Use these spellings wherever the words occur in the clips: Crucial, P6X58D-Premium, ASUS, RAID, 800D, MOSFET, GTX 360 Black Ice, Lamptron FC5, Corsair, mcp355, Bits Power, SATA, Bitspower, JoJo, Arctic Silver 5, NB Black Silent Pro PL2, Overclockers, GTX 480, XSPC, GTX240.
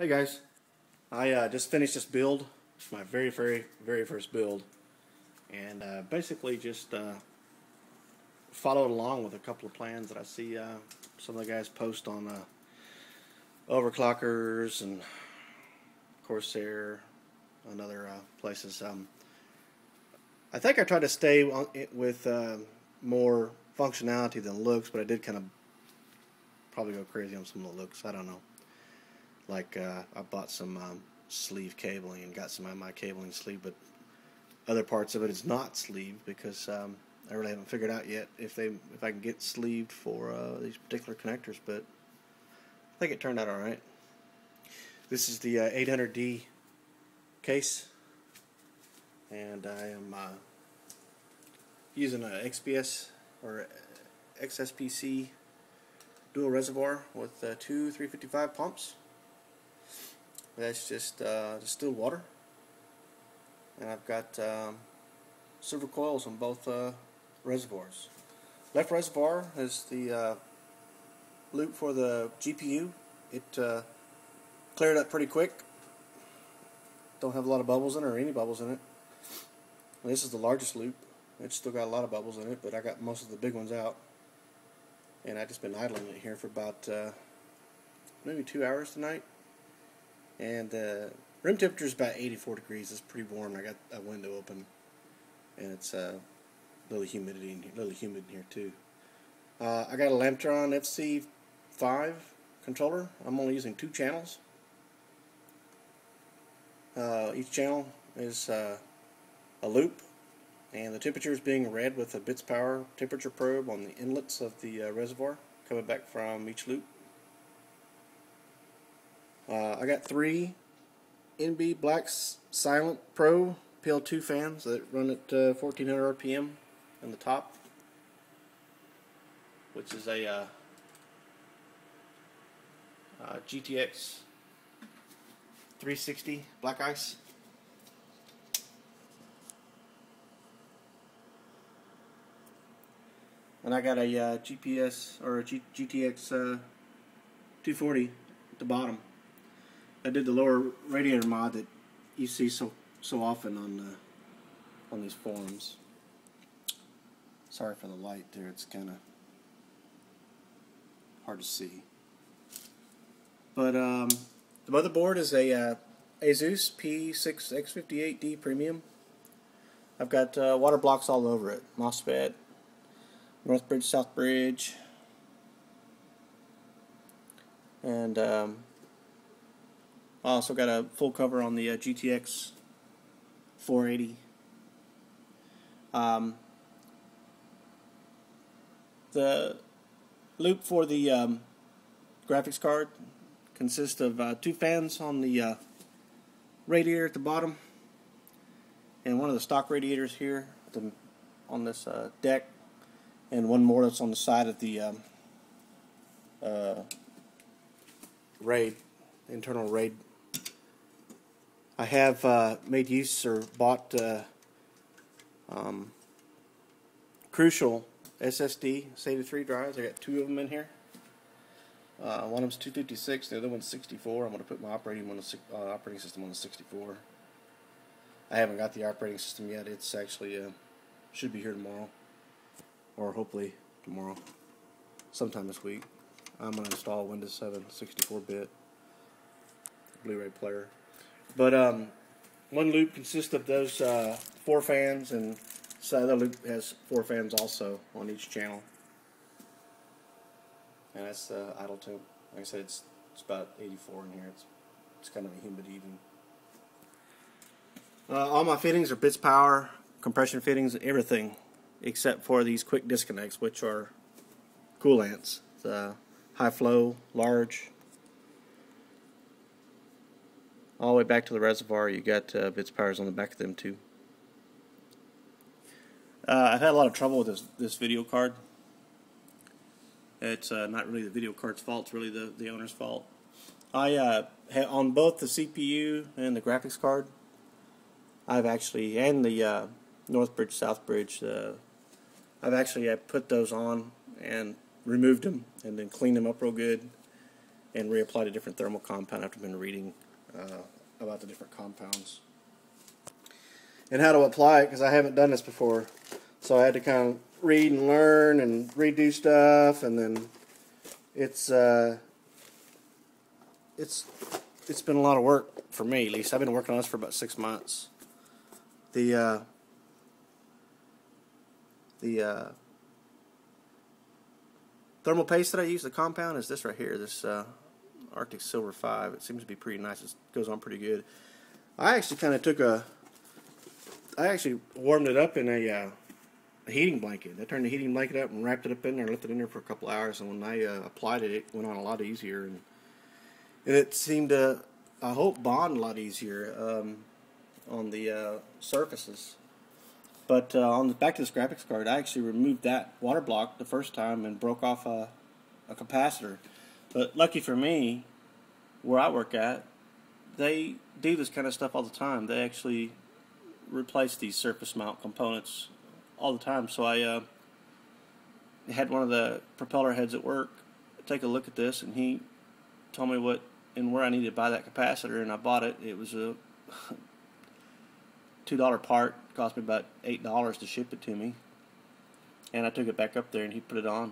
Hey guys, I just finished this build. It's my very, very first build, and basically just followed along with a couple of plans that I see some of the guys post on Overclockers and Corsair and other places. I think I tried to stay on it with more functionality than looks, but I did kind of probably go crazy on some of the looks. I don't know. Like I bought some sleeve cabling and got some of my cabling sleeve, but other parts of it is not sleeved because I really haven't figured out yet if I can get sleeved for these particular connectors. But I think it turned out all right. This is the 800D case, and I am using an XSPC dual reservoir with two 355 pumps. That's just distilled water, and I've got silver coils on both reservoirs. Left reservoir is the loop for the GPU. It cleared up pretty quick. Don't have a lot of bubbles in it or any bubbles in it. And this is the largest loop. It's still got a lot of bubbles in it, but I got most of the big ones out, and I've just been idling it here for about maybe 2 hours tonight. And the room temperature is about 84 degrees. It's pretty warm. I got a window open, and it's a little humidity in here, a little humid in here too. I got a Lamptron FC5 controller. I'm only using 2 channels. Each channel is a loop, and the temperature is being read with a Bits Power temperature probe on the inlets of the reservoir coming back from each loop. I got 3 NB Black Silent Pro PL2 fans that run at 1400 RPM on the top, which is a GTX 360 Black Ice. And I got a GTX 240 at the bottom. I did the lower radiator mod that you see so often on these forums. Sorry for the light there; it's kind of hard to see. But the motherboard is a ASUS P6X58D-Premium. I've got water blocks all over it: MOSFET, north bridge, south bridge, and I also got a full cover on the GTX 480. The loop for the graphics card consists of 2 fans on the radiator at the bottom, and one of the stock radiators here on this deck, and one more that's on the side of the internal RAID. I have made use or bought Crucial SSD SATA 3 drives. I got 2 of them in here. One of them's 256, the other one's 64. I'm going to put my operating system on the 64. I haven't got the operating system yet. It's actually should be here tomorrow, or hopefully tomorrow, sometime this week. I'm going to install Windows 7 64-bit Blu-ray player. But one loop consists of those 4 fans, and the other loop has 4 fans also on each channel. And that's the idle temp. Like I said, it's about 84 in here. It's kind of a humid evening. All my fittings are Bits Power, compression fittings, everything except for these quick disconnects, which are coolants. The high flow, large, all the way back to the reservoir. You got Bits Powers on the back of them too. I've had a lot of trouble with this video card. It's not really the video card's fault; it's really the owner's fault. I on both the CPU and the graphics card, I've actually, and the north bridge, south bridge, I've actually put those on and removed them, and then cleaned them up real good, and reapplied a different thermal compound after I've been reading about the different compounds and how to apply it, because I haven't done this before. So I had to kind of read and learn and redo stuff, and then it's been a lot of work for me, at least. I've been working on this for about 6 months. The thermal paste that I use, the compound, is this right here, this Arctic Silver 5. It seems to be pretty nice. It goes on pretty good. I actually kind of took a, I actually warmed it up in a heating blanket. I turned the heating blanket up and wrapped it up in there and left it in there for a couple hours. And when I applied it, it went on a lot easier, and it seemed to, I hope, bond a lot easier on the surfaces. But on the back to this graphics card, I actually removed that water block the first time and broke off a capacitor. But lucky for me, where I work at, they do this kind of stuff all the time. They actually replace these surface mount components all the time. So I had one of the propeller heads at work take a look at this, and he told me what and where I needed to buy that capacitor, and I bought it. It was a $2 part. Cost me about $8 to ship it to me, and I took it back up there and he put it on,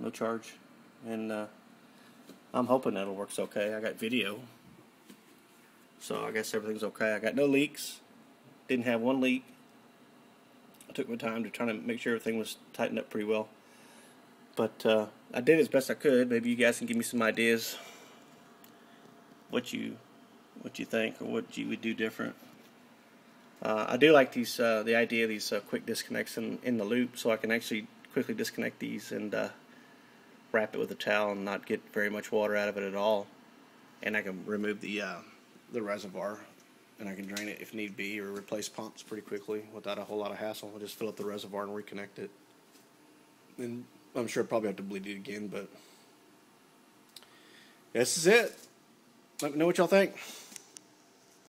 no charge. And I'm hoping that'll works okay. I got video, so I guess everything's okay. I got no leaks, didn't have one leak. I took my time to try to make sure everything was tightened up pretty well, but I did as best I could. Maybe you guys can give me some ideas what you think or what you would do different. I do like these, the idea of these quick disconnects in the loop, so I can actually quickly disconnect these and wrap it with a towel and not get very much water out of it at all. And I can remove the reservoir, and I can drain it if need be, or replace pumps pretty quickly without a whole lot of hassle. I'll just fill up the reservoir and reconnect it. And I'm sure I'll probably have to bleed it again, but this is it. Let me know what y'all think.